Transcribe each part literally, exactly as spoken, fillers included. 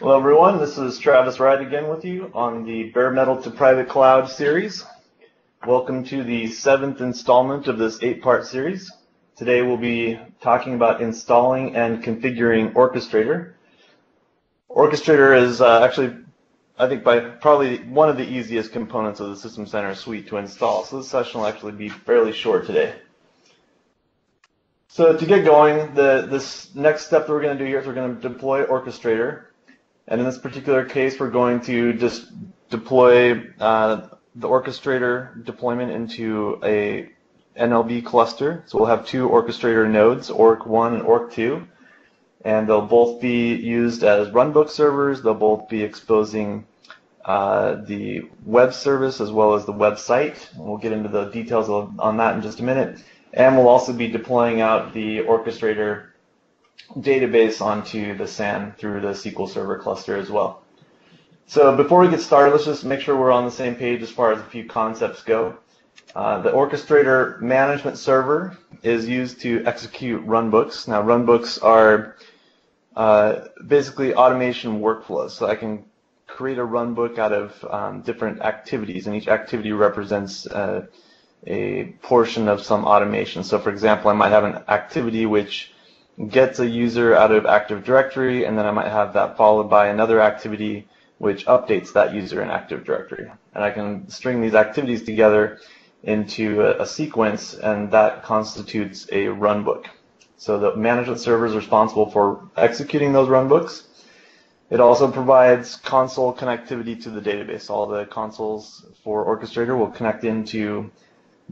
Hello everyone, this is Travis Wright again with you on the Bare Metal to Private Cloud series. Welcome to the seventh installment of this eight-part series. Today we'll be talking about installing and configuring Orchestrator. Orchestrator is uh, actually, I think, by probably one of the easiest components of the System Center suite to install, so this session will actually be fairly short today. So to get going, the this next step that we're going to do here is we're going to deploy Orchestrator. And in this particular case, we're going to just deploy uh, the Orchestrator deployment into a N L B cluster. So we'll have two Orchestrator nodes, Orc one and Orc two. And they'll both be used as runbook servers. They'll both be exposing uh, the web service as well as the website. And we'll get into the details of, on that in just a minute. And we'll also be deploying out the Orchestrator database onto the S A N through the S Q L Server cluster as well. So before we get started, let's just make sure we're on the same page as far as a few concepts go. Uh, the Orchestrator management server is used to execute runbooks. Now runbooks are uh, basically automation workflows. So I can create a runbook out of um, different activities, and each activity represents uh, a portion of some automation. So for example, I might have an activity which gets a user out of Active Directory, and then I might have that followed by another activity which updates that user in Active Directory. And I can string these activities together into a, a sequence, and that constitutes a runbook. So the management server is responsible for executing those runbooks. It also provides console connectivity to the database. All the consoles for Orchestrator will connect into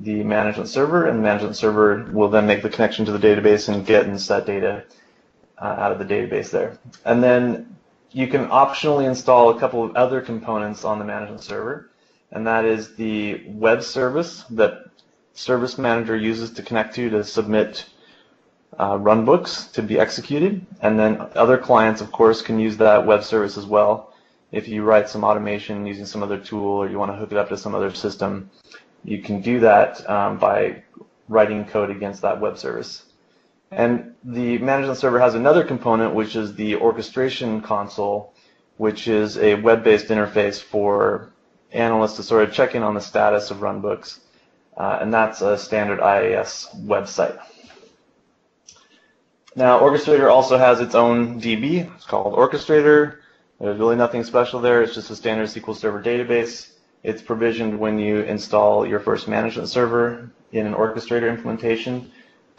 the management server, and the management server will then make the connection to the database and get and set data uh, out of the database there. And then you can optionally install a couple of other components on the management server, and that is the web service that Service Manager uses to connect to to submit uh, runbooks to be executed, and then other clients, of course, can use that web service as well. If you write some automation using some other tool, or you want to hook it up to some other system, you can do that um, by writing code against that web service. And the management server has another component, which is the orchestration console, which is a web-based interface for analysts to sort of check in on the status of runbooks, uh, and that's a standard I I S website. Now, Orchestrator also has its own D B. It's called Orchestrator. There's really nothing special there. It's just a standard S Q L Server database. It's provisioned when you install your first management server in an Orchestrator implementation,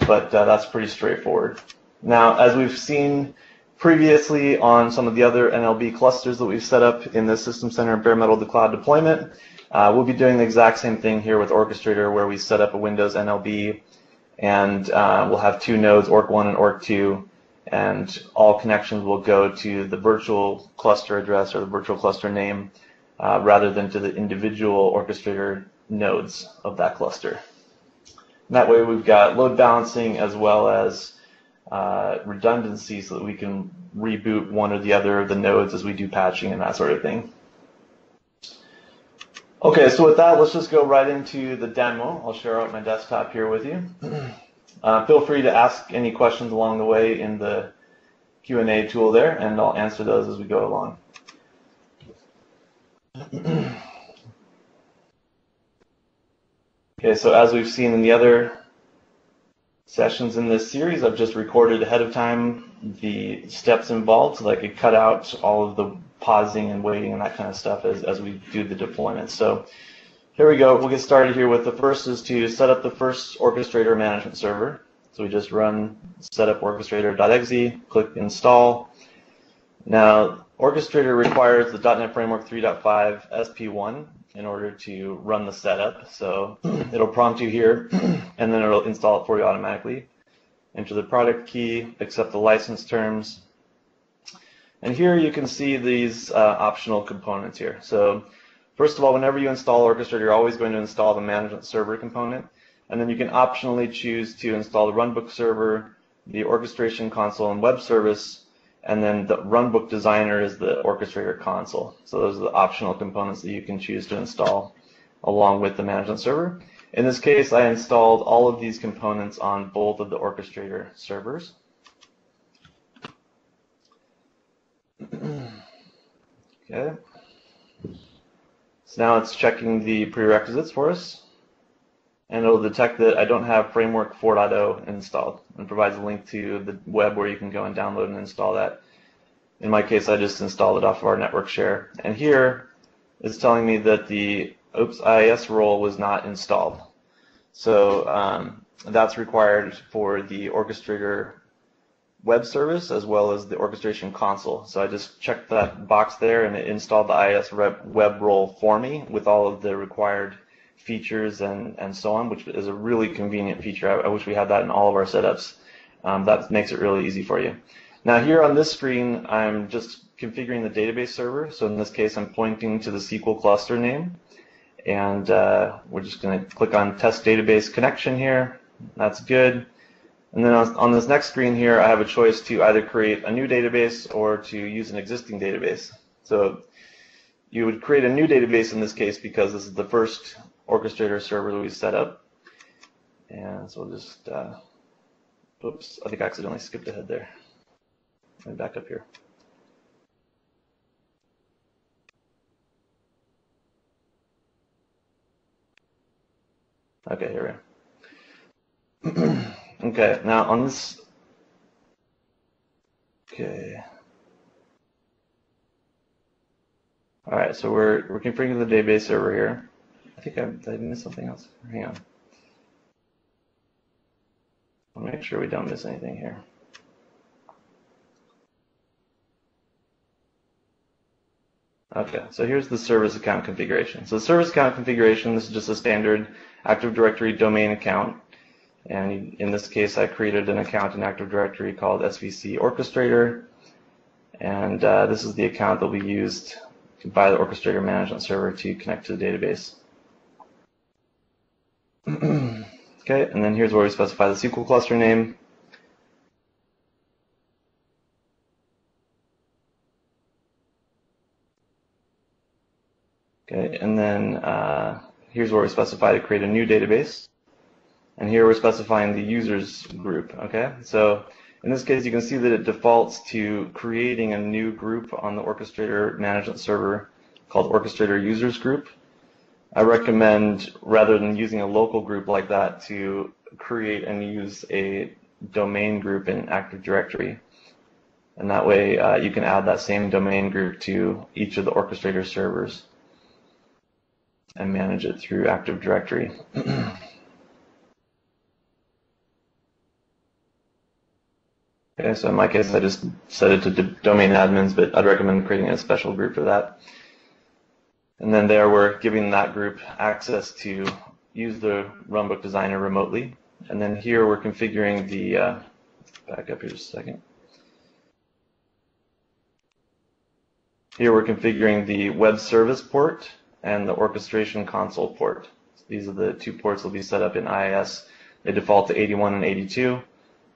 but uh, that's pretty straightforward. Now, as we've seen previously on some of the other N L B clusters that we've set up in the System Center Bare Metal to Cloud deployment, uh, we'll be doing the exact same thing here with Orchestrator, where we set up a Windows N L B, and uh, we'll have two nodes, Orc one and Orc two, and all connections will go to the virtual cluster address or the virtual cluster name, Uh, rather than to the individual Orchestrator nodes of that cluster. And that way we've got load balancing as well as uh, redundancy, so that we can reboot one or the other of the nodes as we do patching and that sort of thing. Okay, so with that, let's just go right into the demo. I'll share out my desktop here with you. Uh, feel free to ask any questions along the way in the Q and A tool there, and I'll answer those as we go along. Okay, so as we've seen in the other sessions in this series, I've just recorded ahead of time the steps involved so that I could cut out all of the pausing and waiting and that kind of stuff as, as we do the deployment. So here we go. We'll get started here with the first is to set up the first Orchestrator management server. So we just run setup orchestrator.exe, click install. Now, Orchestrator requires the dot net Framework three point five S P one in order to run the setup. So it'll prompt you here, and then it'll install it for you automatically. Enter the product key, accept the license terms. And here you can see these uh, optional components here. So first of all, whenever you install Orchestrator, you're always going to install the management server component. And then you can optionally choose to install the runbook server, the orchestration console, and web service. And then the runbook designer is the Orchestrator console. So those are the optional components that you can choose to install along with the management server. In this case, I installed all of these components on both of the Orchestrator servers. Okay. So now it's checking the prerequisites for us, and it'll detect that I don't have Framework four point oh installed, and provides a link to the web where you can go and download and install that. In my case, I just installed it off of our network share. And here it's telling me that the Ops I I S role was not installed. So um, that's required for the Orchestrator web service as well as the orchestration console. So I just checked that box there, and it installed the I I S web role for me with all of the required features and, and so on, which is a really convenient feature. I, I wish we had that in all of our setups. Um, that makes it really easy for you. Now here on this screen, I'm just configuring the database server. So in this case, I'm pointing to the S Q L cluster name. And uh, we're just going to click on Test Database Connection here. That's good. And then on this next screen here, I have a choice to either create a new database or to use an existing database. So you would create a new database in this case because this is the first Orchestrator server that we set up. And so we'll just, uh, oops, I think I accidentally skipped ahead there. Let me back up here. Okay, here we are. Okay, now on this, okay. All right, so we're, we're configuring the database server here. I think I, I missed something else. Hang on. I'll make sure we don't miss anything here. Okay, so here's the service account configuration. So the service account configuration, this is just a standard Active Directory domain account. And in this case, I created an account in Active Directory called S V C Orchestrator. And uh, this is the account that we used by the Orchestrator management server to connect to the database. Okay, and then here's where we specify the S Q L cluster name. Okay, and then uh, here's where we specify to create a new database. And here we're specifying the users group, okay? So in this case, you can see that it defaults to creating a new group on the Orchestrator management server called Orchestrator Users Group. I recommend, rather than using a local group like that, to create and use a domain group in Active Directory. And that way uh, you can add that same domain group to each of the Orchestrator servers and manage it through Active Directory. Okay, so in my case, I just set it to domain admins, but I'd recommend creating a special group for that. And then there, we're giving that group access to use the Runbook Designer remotely. And then here, we're configuring the, uh, back up here just a second. Here, we're configuring the web service port and the orchestration console port. So these are the two ports that will be set up in I I S. They default to eighty-one and eighty-two.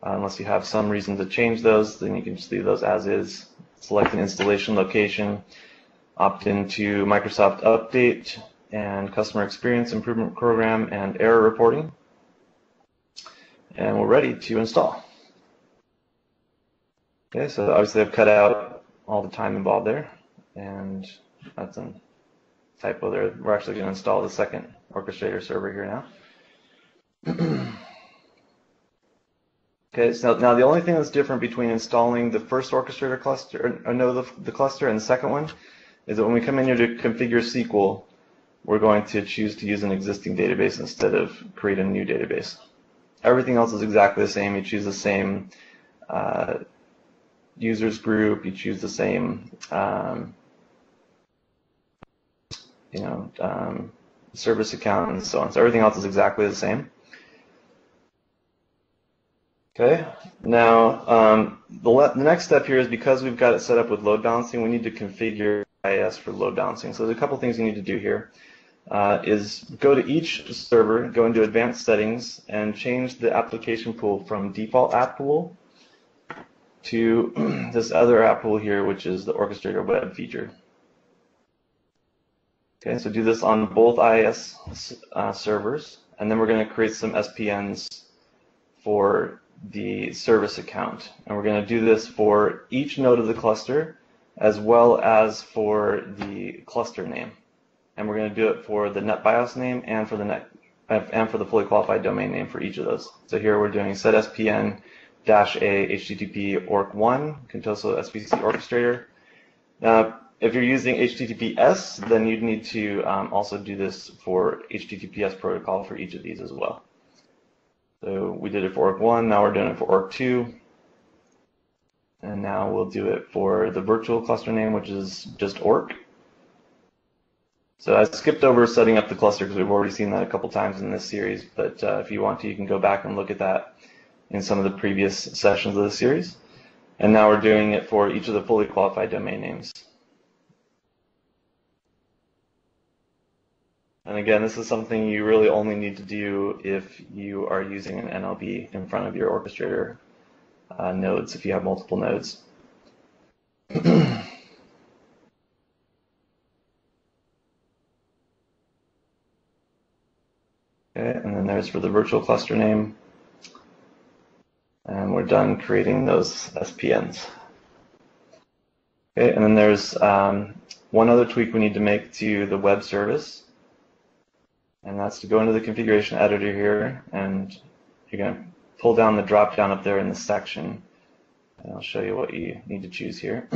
Unless you have some reason to change those, then you can just leave those as is. Select an installation location, opt into Microsoft Update and Customer Experience Improvement Program and Error Reporting. And we're ready to install. Okay, so obviously I've cut out all the time involved there. And that's a typo there. We're actually going to install the second Orchestrator server here now. Okay, so now the only thing that's different between installing the first Orchestrator cluster, or no, the, the cluster and the second one, is that when we come in here to configure S Q L, we're going to choose to use an existing database instead of create a new database. Everything else is exactly the same. You choose the same uh, users group. You choose the same, um, you know, um, service account and so on. So everything else is exactly the same. Okay, now um, the, the next step here is, because we've got it set up with load balancing, we need to configure I I S for load balancing. So there's a couple things you need to do here, uh, is go to each server, go into advanced settings, and change the application pool from default app pool to this other app pool here, which is the Orchestrator web feature. Okay, so do this on both I I S uh, servers, and then we're going to create some S P Ns for the service account, and we're going to do this for each node of the cluster as well as for the cluster name. And we're going to do it for the NetBIOS name and for the net and for the fully qualified domain name for each of those. So here we're doing set S P N dash a H T T P orc one Contoso S V C Orchestrator. Uh, if you're using H T T P S, then you'd need to um, also do this for H T T P S protocol for each of these as well. So we did it for orc one, now we're doing it for orc two. And now we'll do it for the virtual cluster name, which is just orc. So I skipped over setting up the cluster because we've already seen that a couple times in this series, but uh, if you want to, you can go back and look at that in some of the previous sessions of the series. And now we're doing it for each of the fully qualified domain names. And again, this is something you really only need to do if you are using an N L B in front of your orchestrator uh, nodes, if you have multiple nodes. Okay, and then there's for the virtual cluster name. And we're done creating those S P Ns. Okay, and then there's um, one other tweak we need to make to the web service. And that's to go into the configuration editor here, and you're going to pull down the drop down up there in the section. And I'll show you what you need to choose here.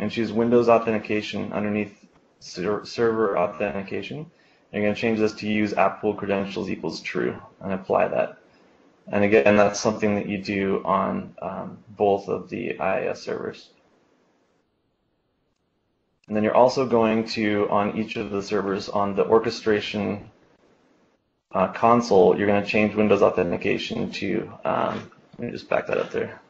And choose Windows Authentication underneath ser Server Authentication. You're going to change this to use app pool credentials equals true and apply that. And again, that's something that you do on um, both of the I I S servers. And then you're also going to, on each of the servers, on the orchestration uh, console, you're going to change Windows Authentication to, um, let me just back that up there.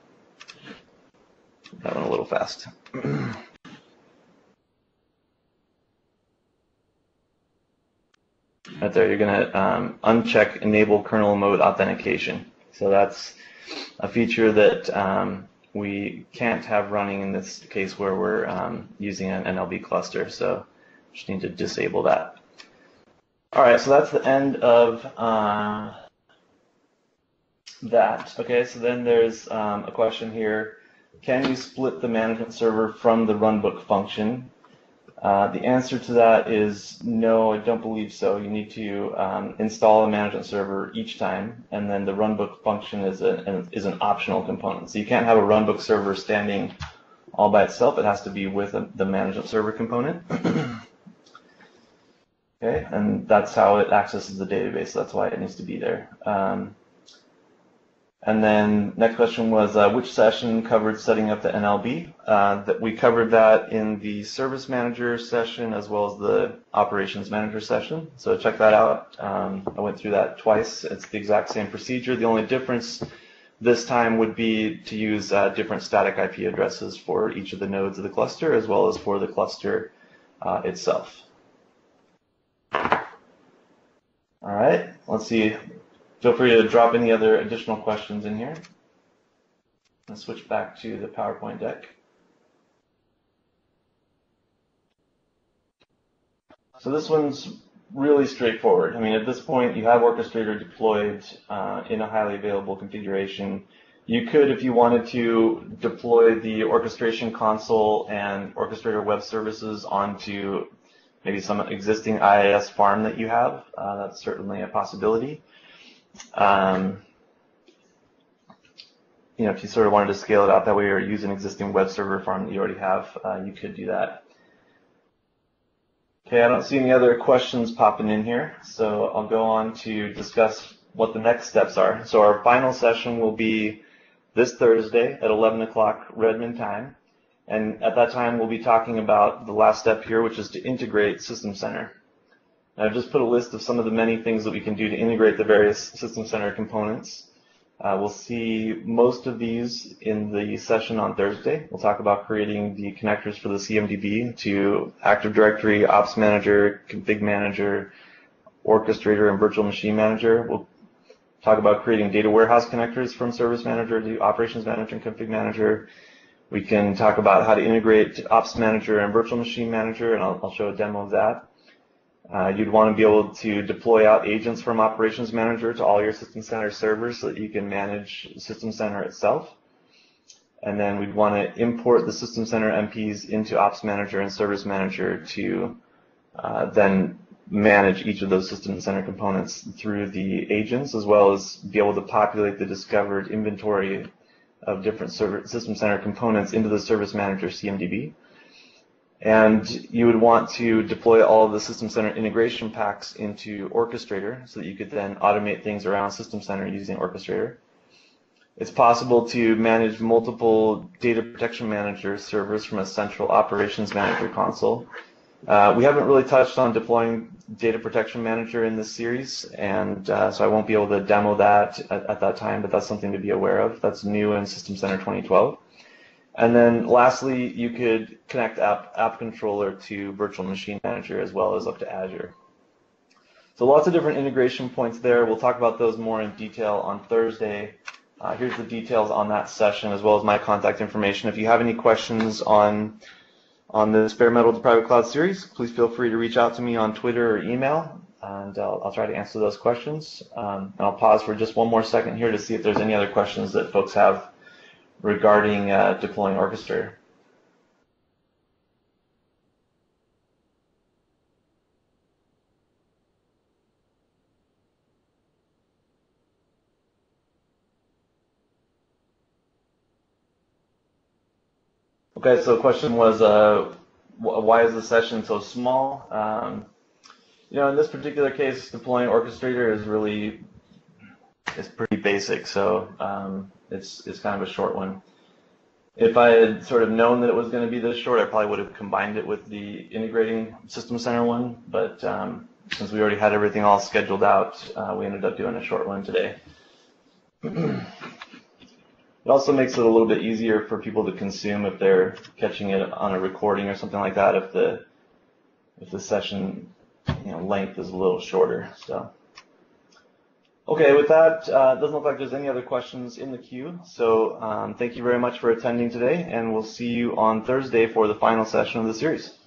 That went a little fast. Right there, you're going to um, uncheck Enable Kernel Mode Authentication. So that's a feature that um, we can't have running in this case where we're um, using an N L B cluster. So just need to disable that. All right, so that's the end of uh, that. Okay, so then there's um, a question here. Can you split the management server from the runbook function? Uh, the answer to that is no, I don't believe so. You need to um, install a management server each time, and then the runbook function is, a, is an optional component. So you can't have a runbook server standing all by itself. It has to be with a, the management server component. Okay, and that's how it accesses the database. So that's why it needs to be there. Um, And then next question was, uh, which session covered setting up the N L B? Uh, that we covered that in the service manager session as well as the operations manager session. So check that out. Um, I went through that twice. It's the exact same procedure. The only difference this time would be to use uh, different static I P addresses for each of the nodes of the cluster as well as for the cluster uh, itself. All right, let's see. Feel free to drop any other additional questions in here. Let's switch back to the PowerPoint deck. So this one's really straightforward. I mean, at this point, you have Orchestrator deployed uh, in a highly available configuration. You could, if you wanted to, deploy the orchestration console and Orchestrator web services onto maybe some existing I I S farm that you have. Uh, that's certainly a possibility. Um, you know, if you sort of wanted to scale it out that way or use an existing web server farm that you already have, uh, you could do that. Okay, I don't see any other questions popping in here, so I'll go on to discuss what the next steps are. So our final session will be this Thursday at eleven o'clock Redmond time, and at that time we'll be talking about the last step here, which is to integrate System Center. I've just put a list of some of the many things that we can do to integrate the various System Center components. Uh, we'll see most of these in the session on Thursday. We'll talk about creating the connectors for the C M D B to Active Directory, Ops Manager, Config Manager, Orchestrator, and Virtual Machine Manager. We'll talk about creating data warehouse connectors from Service Manager to Operations Manager and Config Manager. We can talk about how to integrate Ops Manager and Virtual Machine Manager, and I'll, I'll show a demo of that. Uh, you'd want to be able to deploy out agents from Operations Manager to all your System Center servers so that you can manage System Center itself. And then we'd want to import the System Center M Ps into Ops Manager and Service Manager to uh, then manage each of those System Center components through the agents, as well as be able to populate the discovered inventory of different server, System Center components into the Service Manager C M D B. And you would want to deploy all of the System Center integration packs into Orchestrator so that you could then automate things around System Center using Orchestrator. It's possible to manage multiple Data Protection Manager servers from a central Operations Manager console. Uh, we haven't really touched on deploying Data Protection Manager in this series, and uh, so I won't be able to demo that at, at that time, but that's something to be aware of. That's new in System Center twenty twelve. And then lastly, you could connect App, App Controller to Virtual Machine Manager as well as up to Azure. So lots of different integration points there. We'll talk about those more in detail on Thursday. Uh, here's the details on that session as well as my contact information. If you have any questions on on this Bare Metal to Private Cloud series, please feel free to reach out to me on Twitter or email, and I'll, I'll try to answer those questions. Um, and I'll pause for just one more second here to see if there's any other questions that folks have regarding uh, deploying Orchestrator. Okay, so the question was, uh, why is the session so small? Um, you know, in this particular case, deploying Orchestrator is really, it's pretty basic, so um, it's, it's kind of a short one. If I had sort of known that it was going to be this short, I probably would have combined it with the integrating System Center one, but um, since we already had everything all scheduled out, uh, we ended up doing a short one today. It also makes it a little bit easier for people to consume if they're catching it on a recording or something like that, if the if the session you know, length is a little shorter. So, okay, with that, it uh, doesn't look like there's any other questions in the queue. So um, thank you very much for attending today, and we'll see you on Thursday for the final session of the series.